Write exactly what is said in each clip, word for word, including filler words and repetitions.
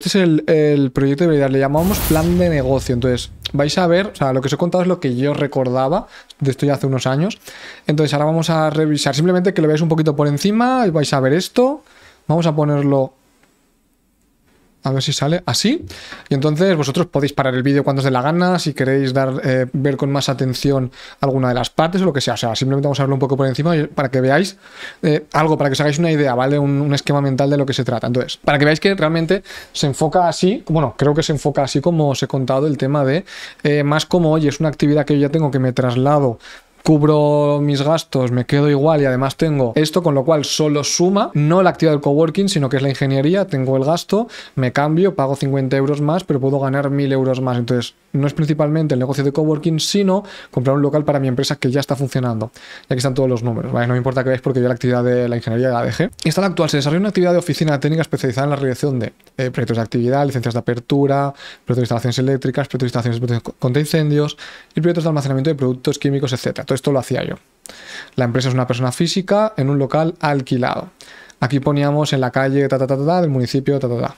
Este es el, el proyecto de habilidad, le llamamos plan de negocio. Entonces vais a ver, o sea, lo que os he contado es lo que yo recordaba de esto ya hace unos años. Entonces ahora vamos a revisar, simplemente que lo veáis un poquito por encima, vais a ver esto, vamos a ponerlo, a ver si sale así, y entonces vosotros podéis parar el vídeo cuando os dé la gana, si queréis dar, eh, ver con más atención alguna de las partes o lo que sea. O sea, simplemente vamos a verlo un poco por encima para que veáis eh, algo, para que os hagáis una idea, ¿vale? Un, un esquema mental de lo que se trata. Entonces, para que veáis que realmente se enfoca así, bueno, creo que se enfoca así como os he contado el tema de, eh, más como, oye, es una actividad que yo ya tengo, que me traslado, cubro mis gastos, me quedo igual y además tengo esto, con lo cual solo suma, no la actividad del coworking, sino que es la ingeniería, tengo el gasto, me cambio, pago cincuenta euros más, pero puedo ganar mil euros más. Entonces, no es principalmente el negocio de coworking, sino comprar un local para mi empresa que ya está funcionando. Y aquí están todos los números, ¿vale? No me importa que veáis porque yo la actividad de la ingeniería la dejé. Y está la actual, se desarrolla una actividad de oficina técnica especializada en la realización de eh, proyectos de actividad, licencias de apertura, proyectos de instalaciones eléctricas, proyectos de instalaciones contra incendios y proyectos de almacenamiento de productos químicos, etcétera. Todo esto lo hacía yo. La empresa es una persona física en un local alquilado. Aquí poníamos en la calle ta, ta, ta, ta, ta, del municipio ta, ta, ta.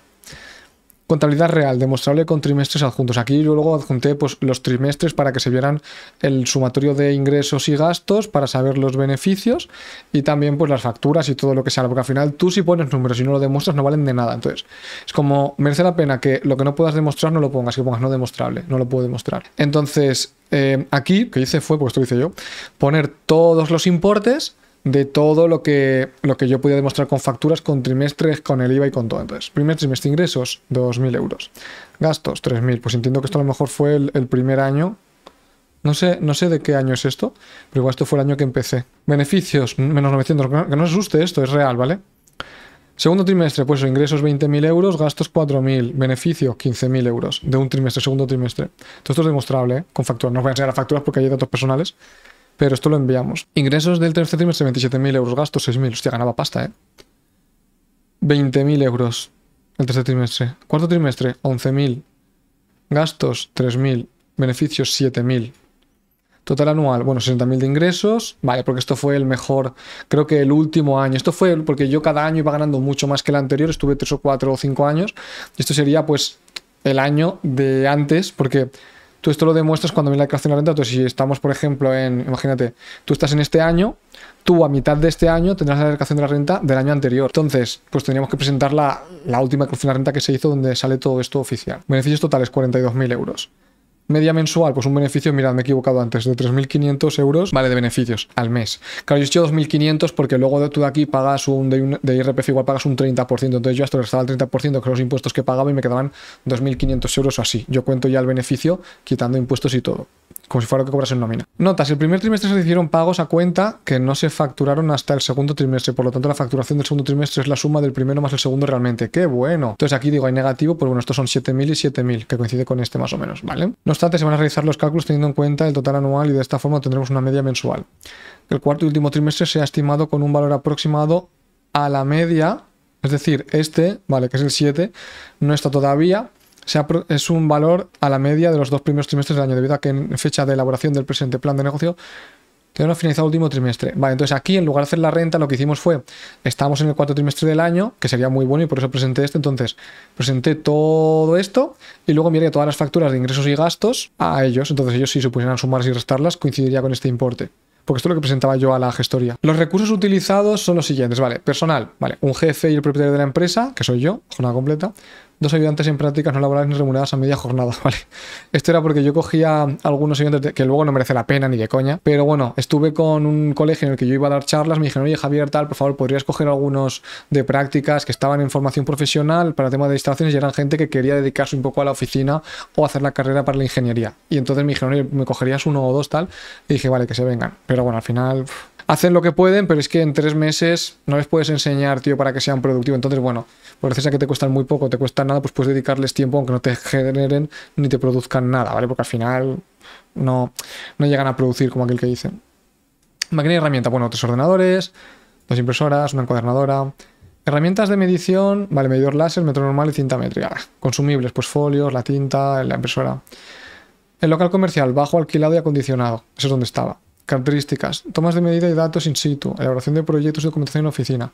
Contabilidad real, demostrable con trimestres adjuntos. Aquí yo luego adjunté pues, los trimestres para que se vieran el sumatorio de ingresos y gastos para saber los beneficios y también pues, las facturas y todo lo que sea. Porque al final tú si pones números y no lo demuestras no valen de nada. Entonces es como merece la pena que lo que no puedas demostrar no lo pongas, que pongas no demostrable, no lo puedo demostrar. Entonces eh, aquí lo que hice fue, porque esto lo hice yo, poner todos los importes de todo lo que, lo que yo podía demostrar con facturas, con trimestres, con el I V A y con todo. Entonces, primer trimestre ingresos, dos mil euros. Gastos, tres mil. Pues entiendo que esto a lo mejor fue el, el primer año. No sé, no sé de qué año es esto, pero igual esto fue el año que empecé. Beneficios, menos novecientos. Que no, que no os asuste esto, es real, ¿vale? Segundo trimestre, pues ingresos veinte mil euros, gastos cuatro mil, beneficio quince mil euros de un trimestre, segundo trimestre. Todo esto es demostrable, ¿eh? Con facturas. No os voy a enseñar las facturas porque hay datos personales. Pero esto lo enviamos. Ingresos del tercer trimestre, veintisiete mil euros. Gastos, seis mil. Hostia, ganaba pasta, ¿eh? veinte mil euros el tercer trimestre. Cuarto trimestre, once mil. Gastos, tres mil. Beneficios, siete mil. Total anual, bueno, sesenta mil de ingresos. Vale, porque esto fue el mejor, creo que el último año. Esto fue porque yo cada año iba ganando mucho más que el anterior. Estuve tres o cuatro o cinco años. Y esto sería, pues, el año de antes, porque tú esto lo demuestras cuando viene la declaración de renta. Entonces, si estamos, por ejemplo, en, imagínate, tú estás en este año, tú a mitad de este año tendrás la declaración de la renta del año anterior. Entonces, pues tendríamos que presentar la, la última declaración de la renta que se hizo, donde sale todo esto oficial. Beneficios totales, cuarenta y dos mil euros. Media mensual, pues un beneficio, mirad, me he equivocado antes, de tres mil quinientos euros, vale, de beneficios al mes. Claro, yo he hecho dos mil quinientos porque luego tú de aquí pagas un de, un, de I R P F, igual pagas un treinta por ciento, entonces yo hasta restaba el treinta por ciento que los impuestos que pagaba y me quedaban dos mil quinientos euros o así. Yo cuento ya el beneficio quitando impuestos y todo, como si fuera lo que cobras en nómina. Notas, el primer trimestre se hicieron pagos a cuenta que no se facturaron hasta el segundo trimestre, por lo tanto la facturación del segundo trimestre es la suma del primero más el segundo realmente. ¡Qué bueno! Entonces aquí digo, hay negativo, pues bueno, estos son siete mil y siete mil, que coincide con este más o menos, ¿vale? No se van a realizar los cálculos teniendo en cuenta el total anual y de esta forma tendremos una media mensual. El cuarto y último trimestre se ha estimado con un valor aproximado a la media, es decir, este, vale, que es el siete, no está todavía, se ha, es un valor a la media de los dos primeros trimestres del año, debido a que en fecha de elaboración del presente plan de negocio tenemos finalizado el último trimestre. Vale, entonces aquí en lugar de hacer la renta lo que hicimos fue, estábamos en el cuarto trimestre del año, que sería muy bueno y por eso presenté este, entonces presenté todo esto y luego miré todas las facturas de ingresos y gastos a ellos, entonces ellos si supusieran sumarlas y restarlas coincidiría con este importe. Porque esto es lo que presentaba yo a la gestoría. Los recursos utilizados son los siguientes, vale, personal, vale, un jefe y el propietario de la empresa, que soy yo, jornada completa, dos ayudantes en prácticas no laborales ni remuneradas a media jornada, vale. Esto era porque yo cogía algunos ayudantes que luego no merece la pena ni de coña, pero bueno, estuve con un colegio en el que yo iba a dar charlas, me dijeron, oye Javier, tal, por favor, podrías coger algunos de prácticas que estaban en formación profesional para temas de instalaciones y eran gente que quería dedicarse un poco a la oficina o hacer la carrera para la ingeniería. Y entonces me dijeron, oye, me cogerías uno o dos, tal, y dije, vale, que se vengan. Pero Pero bueno, al final pff, hacen lo que pueden, pero es que en tres meses no les puedes enseñar, tío, para que sean productivos. Entonces, bueno, por eso que te cuestan muy poco, te cuestan nada, pues puedes dedicarles tiempo aunque no te generen ni te produzcan nada, ¿vale? Porque al final no, no llegan a producir como aquel que dicen. Máquina y herramienta, bueno, tres ordenadores, dos impresoras, una encuadernadora. Herramientas de medición, vale, medidor láser, metro normal y cinta métrica. Consumibles, pues folios, la tinta, la impresora. El local comercial, bajo alquilado y acondicionado, eso es donde estaba. Características, tomas de medida y datos in situ, elaboración de proyectos y documentación en oficina,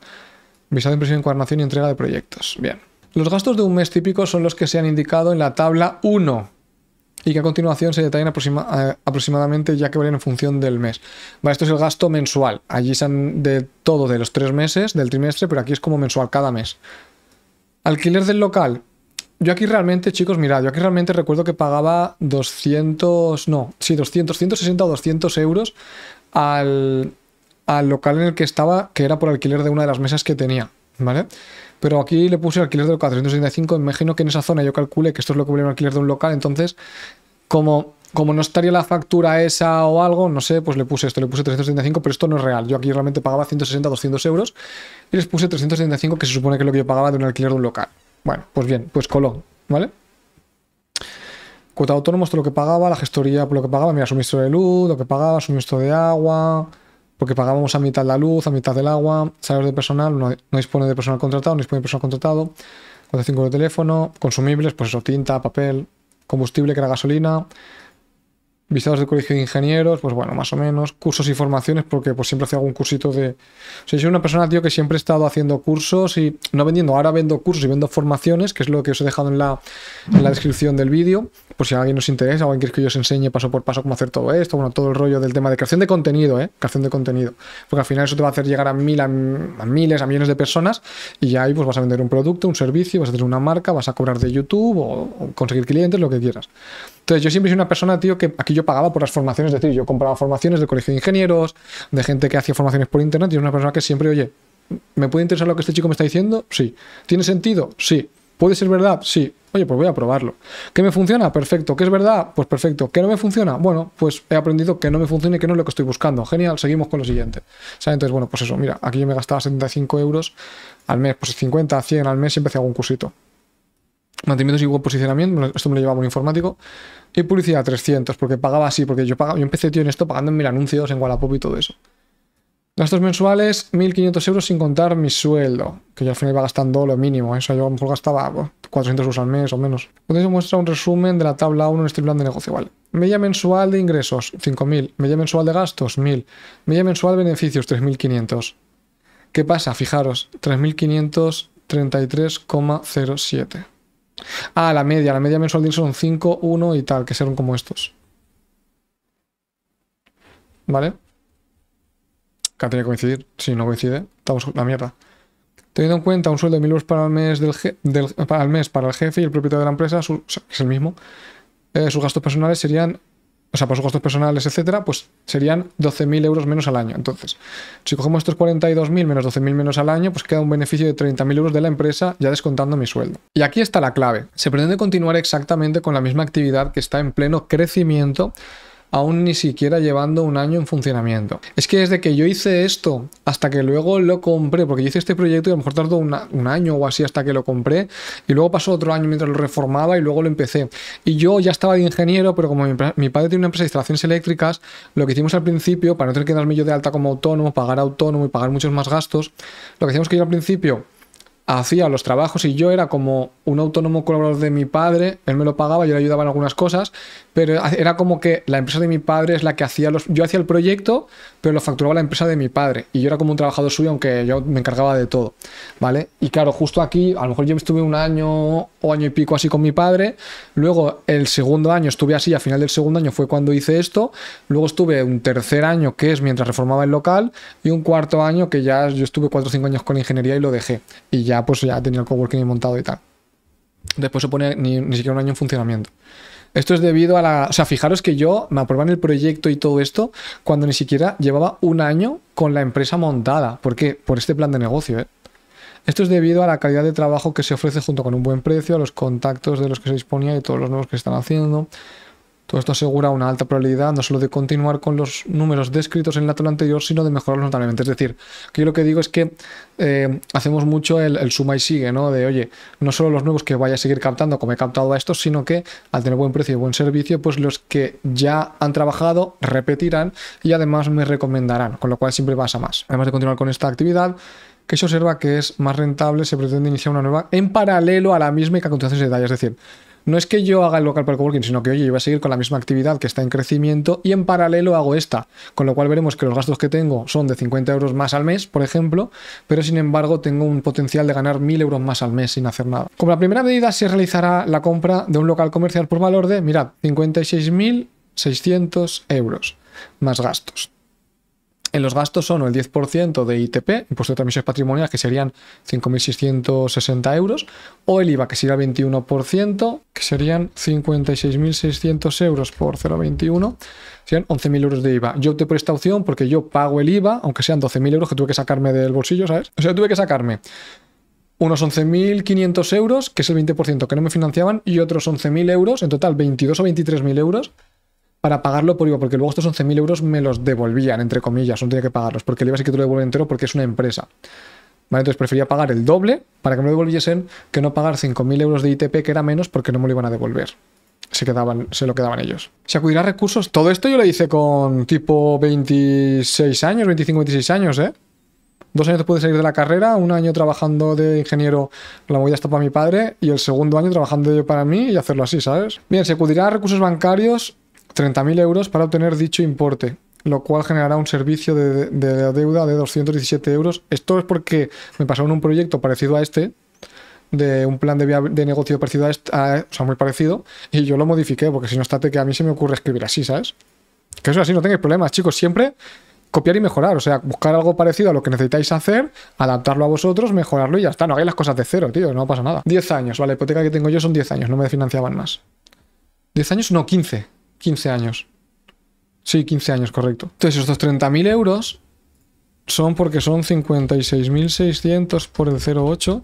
visado de impresión y encuadernación y entrega de proyectos. Bien. Los gastos de un mes típicos son los que se han indicado en la tabla uno y que a continuación se detallan aproxima, eh, aproximadamente, ya que varían en función del mes. Vale, esto es el gasto mensual. Allí se han de todo de los tres meses del trimestre, pero aquí es como mensual cada mes. Alquiler del local. Yo aquí realmente, chicos, mirad, yo aquí realmente recuerdo que pagaba doscientos, no, sí, doscientos, ciento sesenta o doscientos euros al, al local en el que estaba, que era por alquiler de una de las mesas que tenía, ¿vale? Pero aquí le puse alquiler de local trescientos sesenta y cinco, imagino que en esa zona yo calculé que esto es lo que valía un alquiler de un local, entonces, como, como no estaría la factura esa o algo, no sé, pues le puse esto, le puse trescientos setenta y cinco, pero esto no es real, yo aquí realmente pagaba ciento sesenta, doscientos euros y les puse trescientos setenta y cinco, que se supone que es lo que yo pagaba de un alquiler de un local. Bueno, pues bien, pues Colón, ¿vale? Cuota de autónomos, todo lo que pagaba, la gestoría por lo que pagaba, mira, suministro de luz, lo que pagaba, suministro de agua, porque pagábamos a mitad la luz, a mitad del agua, salarios de personal, no, no dispone de personal contratado, no dispone de personal contratado, cuarenta y cinco de teléfono, consumibles, pues eso, tinta, papel, combustible, que era gasolina, visados del colegio de ingenieros, pues bueno, más o menos, cursos y formaciones, porque pues siempre hacía algún cursito de... O sea, yo soy una persona, tío, que siempre he estado haciendo cursos y no vendiendo, ahora vendo cursos y vendo formaciones, que es lo que os he dejado en la, en la descripción del vídeo, por si a alguien os interesa, o alguien quiere que yo os enseñe paso por paso cómo hacer todo esto, bueno, todo el rollo del tema de creación de contenido, ¿eh? Creación de contenido, porque al final eso te va a hacer llegar a, mil, a, a miles, a millones de personas y ya ahí pues vas a vender un producto, un servicio, vas a tener una marca, vas a cobrar de YouTube o, o conseguir clientes, lo que quieras. Entonces yo siempre soy una persona, tío, que aquí yo pagaba por las formaciones, es decir, yo compraba formaciones del colegio de ingenieros, de gente que hacía formaciones por internet, y es una persona que siempre, oye, ¿me puede interesar lo que este chico me está diciendo? Sí. ¿Tiene sentido? Sí. ¿Puede ser verdad? Sí. Oye, pues voy a probarlo. ¿Qué me funciona? Perfecto. ¿Qué es verdad? Pues perfecto. ¿Qué no me funciona? Bueno, pues he aprendido que no me funciona y que no es lo que estoy buscando. Genial, seguimos con lo siguiente. ¿Sabes? Entonces, bueno, pues eso, mira, aquí yo me gastaba setenta y cinco euros al mes, pues cincuenta, cien al mes, siempre hacía algún cursito. Mantenimientos y web posicionamiento, esto me lo llevaba un informático. Y publicidad trescientos, porque pagaba así, porque yo pagaba, yo empecé, tío, en esto pagando en mil anuncios, en Wallapop y todo eso. Gastos mensuales, mil quinientos euros sin contar mi sueldo, que yo al final iba gastando lo mínimo, ¿eh? O sea, yo a lo mejor gastaba bueno, cuatrocientos euros al mes o menos. Entonces muestra un resumen de la tabla uno en este plan de negocio, ¿vale? Media mensual de ingresos, cinco mil. Media mensual de gastos, mil. Media mensual de beneficios, tres mil quinientos. ¿Qué pasa? Fijaros, tres mil quinientos treinta y tres coma cero siete. Ah, la media, la media mensual de son cinco, uno y tal, que serán como estos. ¿Vale? Que tiene que coincidir, si no coincide, estamos la mierda. Teniendo en cuenta un sueldo de mil euros para el mes, del je, del, para, el mes para el jefe y el propietario de la empresa, su, o sea, que es el mismo, eh, sus gastos personales serían, o sea, para sus gastos personales, etcétera, pues serían doce mil euros menos al año. Entonces, si cogemos estos cuarenta y dos mil menos doce mil menos al año, pues queda un beneficio de treinta mil euros de la empresa, ya descontando mi sueldo. Y aquí está la clave. Se pretende continuar exactamente con la misma actividad que está en pleno crecimiento, aún ni siquiera llevando un año en funcionamiento. Es que desde que yo hice esto hasta que luego lo compré, porque yo hice este proyecto y a lo mejor tardó una, un año o así hasta que lo compré, y luego pasó otro año mientras lo reformaba y luego lo empecé. Y yo ya estaba de ingeniero, pero como mi, mi padre tiene una empresa de instalaciones eléctricas, lo que hicimos al principio, para no tener que darme yo de alta como autónomo, pagar autónomo y pagar muchos más gastos, lo que hacíamos que yo al principio hacía los trabajos y yo era como un autónomo colaborador de mi padre, él me lo pagaba, yo le ayudaba en algunas cosas, pero era como que la empresa de mi padre es la que hacía los... Yo hacía el proyecto, pero lo facturaba la empresa de mi padre y yo era como un trabajador suyo, aunque yo me encargaba de todo, ¿vale? Y claro, justo aquí, a lo mejor yo estuve un año o año y pico así con mi padre, luego el segundo año estuve así, al final del segundo año fue cuando hice esto, luego estuve un tercer año que es mientras reformaba el local y un cuarto año que ya yo estuve cuatro o cinco años con ingeniería y lo dejé y ya pues ya tenía el coworking montado y tal. Después se pone ni, ni siquiera un año en funcionamiento. Esto es debido a la... O sea, fijaros que yo me aprobaron el proyecto y todo esto cuando ni siquiera llevaba un año con la empresa montada. ¿Por qué? Por este plan de negocio, ¿eh? Esto es debido a la calidad de trabajo que se ofrece junto con un buen precio, a los contactos de los que se disponía y todos los nuevos que se están haciendo. Todo esto asegura una alta probabilidad no solo de continuar con los números descritos en la tabla anterior, sino de mejorarlos notablemente. Es decir, que yo lo que digo es que eh, hacemos mucho el, el suma y sigue, ¿no? De, oye, no solo los nuevos que vaya a seguir captando como he captado a estos, sino que al tener buen precio y buen servicio, pues los que ya han trabajado repetirán y además me recomendarán, con lo cual siempre vas a más. Además de continuar con esta actividad, que se observa que es más rentable, se pretende iniciar una nueva en paralelo a la misma y que a continuación se detalla. Es decir, No es que yo haga el local para el coworking, sino que, oye, yo voy a seguir con la misma actividad que está en crecimiento y en paralelo hago esta. Con lo cual veremos que los gastos que tengo son de cincuenta euros más al mes, por ejemplo, pero sin embargo tengo un potencial de ganar mil euros más al mes sin hacer nada. Como la primera medida se realizará la compra de un local comercial por valor de, mirad, cincuenta y seis mil seiscientos euros más gastos. En los gastos son el diez por ciento de I T P, impuesto de transmisiones patrimoniales, que serían cinco mil seiscientos sesenta euros, o el I V A, que sería el veintiuno por ciento, que serían cincuenta y seis mil seiscientos euros por cero coma veintiuno, serían once mil euros de I V A. Yo opté por esta opción porque yo pago el I V A, aunque sean doce mil euros que tuve que sacarme del bolsillo, ¿sabes? O sea, tuve que sacarme unos once mil quinientos euros, que es el veinte por ciento que no me financiaban, y otros once mil euros, en total veintidós o veintitrés mil euros, para pagarlo por I V A, porque luego estos once mil euros me los devolvían, entre comillas, no tenía que pagarlos, porque el I V A sí que te lo devuelven entero porque es una empresa. Vale, entonces prefería pagar el doble para que me lo devolviesen que no pagar cinco mil euros de I T P, que era menos, porque no me lo iban a devolver. Se, quedaban, se lo quedaban ellos. ¿Se acudirá a recursos? Todo esto yo lo hice con tipo veintiséis años, veinticinco, veintiséis años, ¿eh? Dos años después de salir de la carrera, un año trabajando de ingeniero, la movida está para mi padre, y el segundo año trabajando yo para mí y hacerlo así, ¿sabes? Bien, se acudirá a recursos bancarios treinta mil euros para obtener dicho importe, lo cual generará un servicio de, de, de deuda de doscientos diecisiete euros. Esto es porque me pasaron un proyecto parecido a este, de un plan de, de negocio parecido a este, a, o sea, muy parecido, y yo lo modifiqué, porque si no, estate que a mí se me ocurre escribir así, ¿sabes? Que eso así, no tengáis problemas, chicos, siempre copiar y mejorar, o sea, buscar algo parecido a lo que necesitáis hacer, adaptarlo a vosotros, mejorarlo y ya está, no hagáis las cosas de cero, tío, no pasa nada. diez años, vale, la hipoteca que tengo yo son diez años, no me financiaban más. diez años, no, quince. quince años. Sí, quince años, correcto. Entonces, estos treinta mil euros son porque son cincuenta y seis mil seiscientos por el cero coma ocho.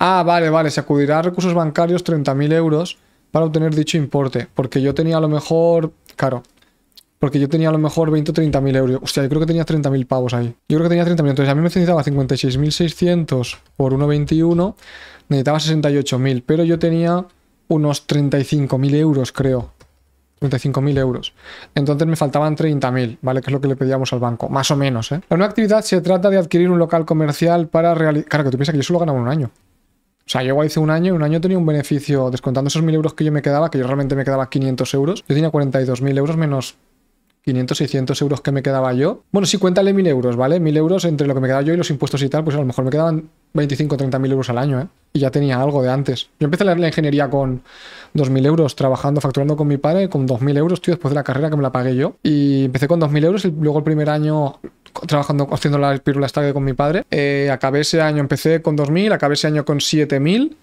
Ah, vale, vale. Se acudirá a recursos bancarios treinta mil euros para obtener dicho importe. Porque yo tenía a lo mejor... Claro. Porque yo tenía a lo mejor veinte o treinta mil euros. Hostia, yo creo que tenía treinta mil pavos ahí. Yo creo que tenía treinta mil. Entonces, a mí me necesitaba cincuenta y seis mil seiscientos por uno coma veintiuno. Necesitaba sesenta y ocho mil. Pero yo tenía unos treinta y cinco mil euros, creo. treinta y cinco mil euros. Entonces me faltaban treinta mil, ¿vale? Que es lo que le pedíamos al banco, más o menos, ¿eh? La nueva actividad se trata de adquirir un local comercial para realizar... Claro, que tú piensas que yo solo ganaba un año. O sea, yo igual hice un año y un año tenía un beneficio, descontando esos mil euros que yo me quedaba, que yo realmente me quedaba quinientos euros. Yo tenía cuarenta y dos mil euros menos quinientos, seiscientos euros que me quedaba yo. Bueno, sí, cuéntale mil euros, ¿vale? mil euros entre lo que me quedaba yo y los impuestos y tal, pues a lo mejor me quedaban veinticinco o treinta mil euros al año, ¿eh? Y ya tenía algo de antes. Yo empecé la, la ingeniería con dos mil euros trabajando, facturando con mi padre, con dos mil euros, tío, después de la carrera que me la pagué yo. Y empecé con dos mil euros, y luego el primer año trabajando, haciendo la pirula estague con mi padre. Eh, acabé ese año, empecé con dos mil, acabé ese año con siete mil.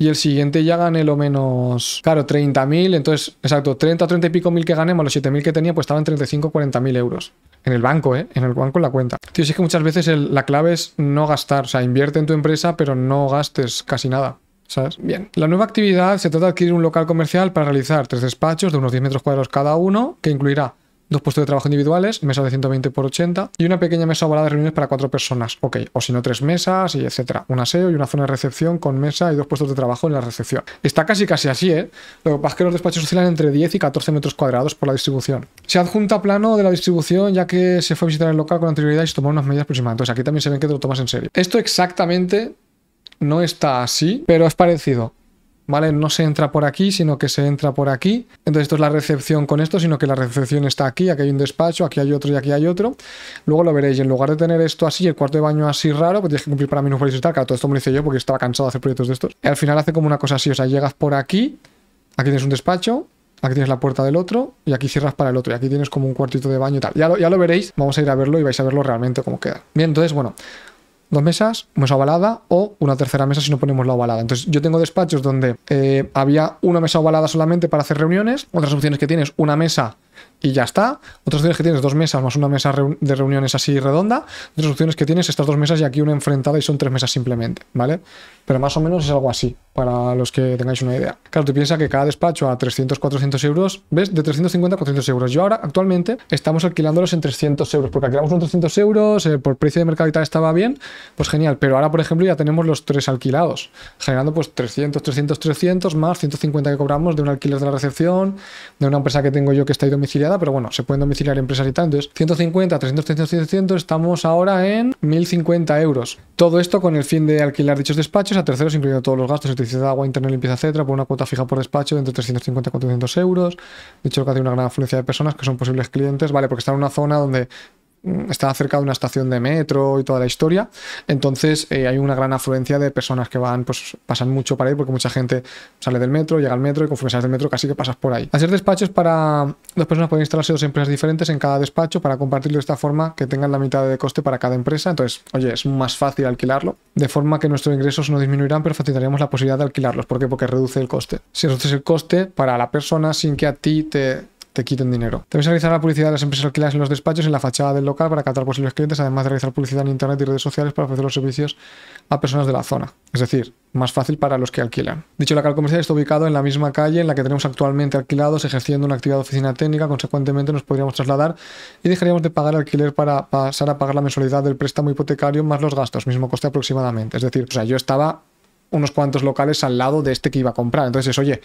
Y el siguiente ya gané lo menos... Claro, treinta mil, entonces, exacto, treinta o treinta y pico mil que gané, más los siete mil que tenía, pues estaban treinta y cinco o cuarenta mil euros. En el banco, ¿eh? En el banco, en la cuenta. Tío, si es que muchas veces el, la clave es no gastar. O sea, invierte en tu empresa, pero no gastes casi nada, ¿sabes? Bien. La nueva actividad se trata de adquirir un local comercial para realizar tres despachos de unos diez metros cuadrados cada uno, que incluirá dos puestos de trabajo individuales, mesa de ciento veinte por ochenta y una pequeña mesa ovalada de reuniones para cuatro personas. Ok, o si no, tres mesas y etcétera. Un aseo y una zona de recepción con mesa y dos puestos de trabajo en la recepción. Está casi casi así, ¿eh? Lo que pasa es que los despachos oscilan entre diez y catorce metros cuadrados por la distribución. Se adjunta plano de la distribución ya que se fue a visitar el local con anterioridad y se tomaron unas medidas aproximadas. Entonces aquí también se ven que te lo tomas en serio. Esto exactamente no está así, pero es parecido. ¿Vale? No se entra por aquí, sino que se entra por aquí. Entonces esto es la recepción con esto, sino que la recepción está aquí, aquí hay un despacho, aquí hay otro y aquí hay otro. Luego lo veréis, en lugar de tener esto así, el cuarto de baño así raro, pues tienes que cumplir para minusválidos y tal. Claro, todo esto me lo hice yo porque estaba cansado de hacer proyectos de estos. Y al final hace como una cosa así, o sea, llegas por aquí, aquí tienes un despacho, aquí tienes la puerta del otro y aquí cierras para el otro. Y aquí tienes como un cuartito de baño y tal. Ya lo, ya lo veréis, vamos a ir a verlo y vais a verlo realmente cómo queda. Bien, entonces, bueno... Dos mesas, mesa ovalada o una tercera mesa si no ponemos la ovalada. Entonces yo tengo despachos donde eh, había una mesa ovalada solamente para hacer reuniones. Otras opciones que tienes, una mesa y ya está. Otras opciones que tienes, dos mesas más una mesa de reuniones así redonda. Otras opciones que tienes, estas dos mesas y aquí una enfrentada y son tres mesas simplemente, ¿vale? Pero más o menos es algo así, para los que tengáis una idea. Claro, tú piensas que cada despacho a trescientos, cuatrocientos euros, ¿ves? De trescientos cincuenta a cuatrocientos euros. Yo ahora, actualmente, estamos alquilándolos en trescientos euros, porque alquilamos unos trescientos euros, eh, por precio de mercado y tal estaba bien, pues genial. Pero ahora, por ejemplo, ya tenemos los tres alquilados, generando pues trescientos, trescientos, trescientos, más ciento cincuenta que cobramos de un alquiler de la recepción, de una empresa que tengo yo que está ahí domiciliada domiciliada, pero bueno, se pueden domiciliar empresas y tal. Entonces, ciento cincuenta, trescientos, trescientos, trescientos, estamos ahora en mil cincuenta euros. Todo esto con el fin de alquilar dichos despachos a terceros, incluyendo todos los gastos, electricidad, agua, internet, limpieza, etcétera, por una cuota fija por despacho de entre trescientos cincuenta y cuatrocientos euros. De hecho, que hace una gran afluencia de personas que son posibles clientes, ¿vale? Porque está en una zona donde está cerca de una estación de metro y toda la historia, entonces eh, hay una gran afluencia de personas que van, pues pasan mucho para ir porque mucha gente sale del metro, llega al metro y conforme sales del metro casi que pasas por ahí. Hacer despachos para dos personas, pueden instalarse dos empresas diferentes en cada despacho para compartirlo de esta forma que tengan la mitad de coste para cada empresa, entonces oye, es más fácil alquilarlo, de forma que nuestros ingresos no disminuirán pero facilitaremos la posibilidad de alquilarlos. ¿Por qué? Porque reduce el coste. Si reduces el coste para la persona sin que a ti te... te quiten dinero. Debes realizar la publicidad de las empresas alquiladas en los despachos en la fachada del local para captar posibles clientes, además de realizar publicidad en internet y redes sociales para ofrecer los servicios a personas de la zona. Es decir, más fácil para los que alquilan. Dicho local comercial está ubicado en la misma calle en la que tenemos actualmente alquilados, ejerciendo una actividad de oficina técnica, consecuentemente nos podríamos trasladar y dejaríamos de pagar alquiler para pasar a pagar la mensualidad del préstamo hipotecario más los gastos, mismo coste aproximadamente. Es decir, o sea, yo estaba unos cuantos locales al lado de este que iba a comprar, entonces es, oye,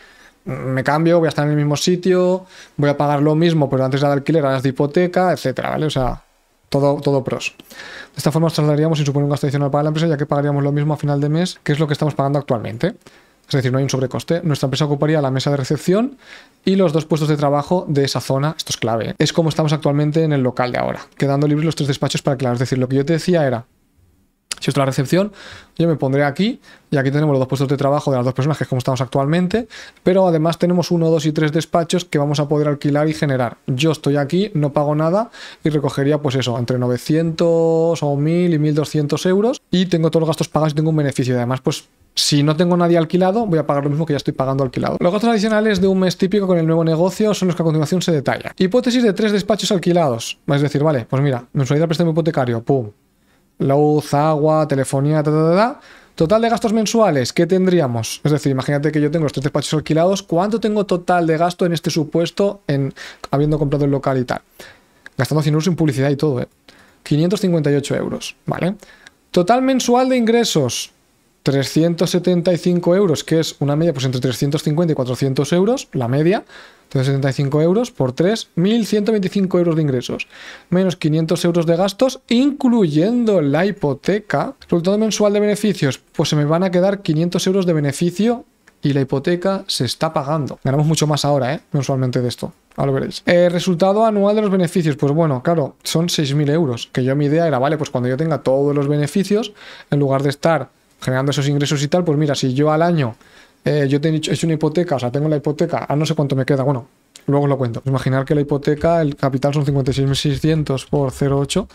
me cambio, voy a estar en el mismo sitio, voy a pagar lo mismo, pero antes de alquiler, ahora es de hipoteca, etcétera, ¿vale? O sea, todo, todo pros. De esta forma nos trasladaríamos sin suponer un gasto adicional para la empresa, ya que pagaríamos lo mismo a final de mes, que es lo que estamos pagando actualmente. Es decir, no hay un sobrecoste. Nuestra empresa ocuparía la mesa de recepción y los dos puestos de trabajo de esa zona. Esto es clave, ¿eh? Es como estamos actualmente en el local de ahora, quedando libres los tres despachos para alquilar. Es decir, lo que yo te decía era, si esto es la recepción, yo me pondré aquí y aquí tenemos los dos puestos de trabajo de las dos personas, que es como estamos actualmente, pero además tenemos uno, dos y tres despachos que vamos a poder alquilar y generar. Yo estoy aquí, no pago nada y recogería pues eso, entre novecientos o mil y mil doscientos euros y tengo todos los gastos pagados y tengo un beneficio. Y además pues si no tengo nadie alquilado, voy a pagar lo mismo que ya estoy pagando alquilado. Los gastos adicionales de un mes típico con el nuevo negocio son los que a continuación se detalla. Hipótesis de tres despachos alquilados. Es decir, vale, pues mira, mensualidad del préstamo hipotecario, pum. Luz, agua, telefonía, ta, ta, ta, ta. Total de gastos mensuales, ¿qué tendríamos? Es decir, imagínate que yo tengo los tres despachos alquilados. ¿Cuánto tengo total de gasto en este supuesto, en habiendo comprado el local y tal? Gastando cien euros en publicidad y todo, ¿eh? quinientos cincuenta y ocho euros, ¿vale? Total mensual de ingresos, trescientos setenta y cinco euros, que es una media pues entre trescientos cincuenta y cuatrocientos euros, la media. Trescientos setenta y cinco euros por tres, mil ciento veinticinco euros de ingresos, menos quinientos euros de gastos, incluyendo la hipoteca. Resultado mensual de beneficios, pues se me van a quedar quinientos euros de beneficio y la hipoteca se está pagando. Ganamos mucho más ahora, ¿eh? Mensualmente de esto. Ahora lo veréis. Eh, resultado anual de los beneficios, pues bueno, claro, son seis mil euros, que yo mi idea era, vale, pues cuando yo tenga todos los beneficios, en lugar de estar generando esos ingresos y tal, pues mira, si yo al año eh, yo te he hecho una hipoteca, o sea, tengo la hipoteca, ah, no sé cuánto me queda, bueno, luego os lo cuento. Imaginar que la hipoteca, el capital son cincuenta y seis mil seiscientos por cero coma ocho,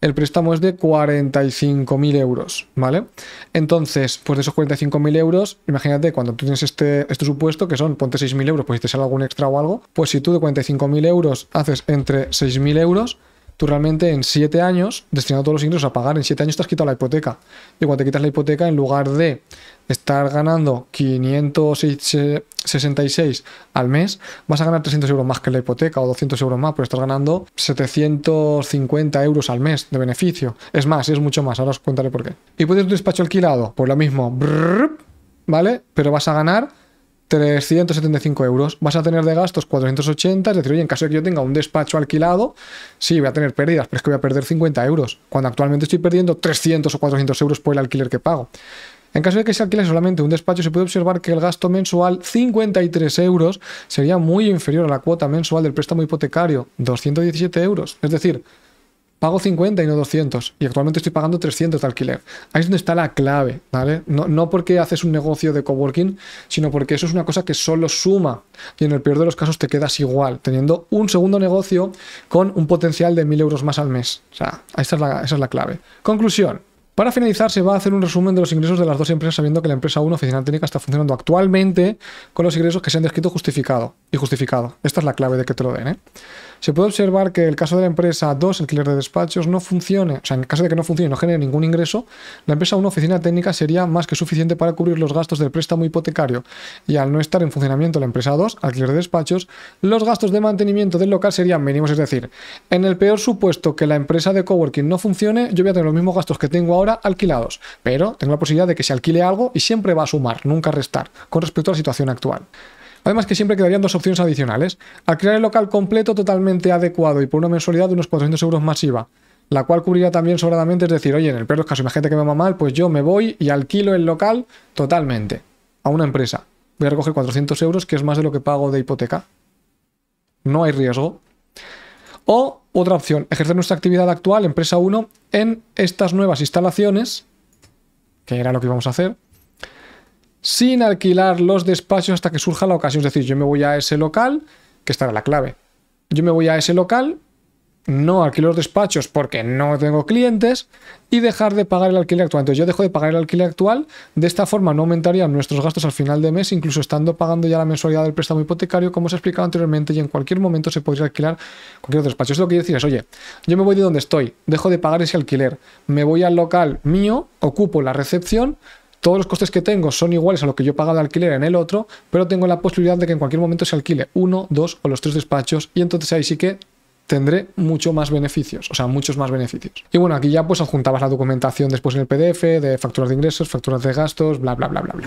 el préstamo es de cuarenta y cinco mil euros, ¿vale? Entonces, pues de esos cuarenta y cinco mil euros, imagínate, cuando tú tienes este, este supuesto, que son, ponte seis mil euros, pues si te sale algún extra o algo, pues si tú de cuarenta y cinco mil euros haces entre seis mil euros, tú realmente en siete años, destinando todos los ingresos a pagar, en siete años te has quitado la hipoteca. Y cuando te quitas la hipoteca, en lugar de estar ganando quinientos sesenta y seis al mes, vas a ganar trescientos euros más que la hipoteca o doscientos euros más, pero estás ganando setecientos cincuenta euros al mes de beneficio. Es más, es mucho más, ahora os contaré por qué. ¿Y puedes tu despacho alquilado? Pues lo mismo, brrr, ¿vale? Pero vas a ganar trescientos setenta y cinco euros, vas a tener de gastos cuatrocientos ochenta, es decir, oye, en caso de que yo tenga un despacho alquilado, sí, voy a tener pérdidas, pero es que voy a perder cincuenta euros, cuando actualmente estoy perdiendo trescientos o cuatrocientos euros por el alquiler que pago. En caso de que se alquile solamente un despacho, se puede observar que el gasto mensual, cincuenta y tres euros, sería muy inferior a la cuota mensual del préstamo hipotecario, doscientos diecisiete euros, es decir, pago cincuenta y no doscientos, y actualmente estoy pagando trescientos de alquiler. Ahí es donde está la clave, ¿vale? No, no porque haces un negocio de coworking, sino porque eso es una cosa que solo suma, y en el peor de los casos te quedas igual, teniendo un segundo negocio con un potencial de mil euros más al mes. O sea, esa es la, esa es la clave. Conclusión. Para finalizar, se va a hacer un resumen de los ingresos de las dos empresas, sabiendo que la empresa uno, oficina técnica, está funcionando actualmente con los ingresos que se han descrito justificado y justificado. Esta es la clave de que te lo den, ¿eh? Se puede observar que el caso de la empresa dos, alquiler de despachos, no funcione, o sea, en caso de que no funcione y no genere ningún ingreso, la empresa uno, oficina técnica, sería más que suficiente para cubrir los gastos del préstamo hipotecario. Y al no estar en funcionamiento la empresa dos, alquiler de despachos, los gastos de mantenimiento del local serían mínimos. Es decir, en el peor supuesto que la empresa de coworking no funcione, yo voy a tener los mismos gastos que tengo ahora alquilados, pero tengo la posibilidad de que se alquile algo y siempre va a sumar, nunca restar, con respecto a la situación actual. Además que siempre quedarían dos opciones adicionales. Al crear el local completo totalmente adecuado y por una mensualidad de unos cuatrocientos euros más I V A, la cual cubrirá también sobradamente, es decir, oye, en el peor caso, imagínate que me va mal, pues yo me voy y alquilo el local totalmente a una empresa. Voy a recoger cuatrocientos euros, que es más de lo que pago de hipoteca. No hay riesgo. O otra opción, ejercer nuestra actividad actual, empresa uno, en estas nuevas instalaciones, que era lo que íbamos a hacer, sin alquilar los despachos hasta que surja la ocasión. Es decir, yo me voy a ese local, que esta era la clave. Yo me voy a ese local, no alquilo los despachos porque no tengo clientes y dejar de pagar el alquiler actual. Entonces yo dejo de pagar el alquiler actual, de esta forma no aumentarían nuestros gastos al final de mes, incluso estando pagando ya la mensualidad del préstamo hipotecario, como os he explicado anteriormente, y en cualquier momento se podría alquilar cualquier otro despacho. Eso es lo que quiero decir, es, oye, yo me voy de donde estoy, dejo de pagar ese alquiler, me voy al local mío, ocupo la recepción, todos los costes que tengo son iguales a lo que yo pago de alquiler en el otro, pero tengo la posibilidad de que en cualquier momento se alquile uno, dos o los tres despachos, y entonces ahí sí que tendré mucho más beneficios, o sea, muchos más beneficios. Y bueno, aquí ya pues adjuntabas la documentación después en el P D F, de facturas de ingresos, facturas de gastos, bla, bla, bla, bla, bla.